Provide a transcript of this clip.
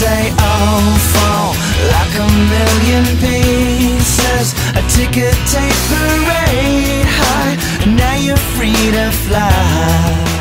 They all fall like a million pieces, a ticker tape parade high. Now you're free to fly.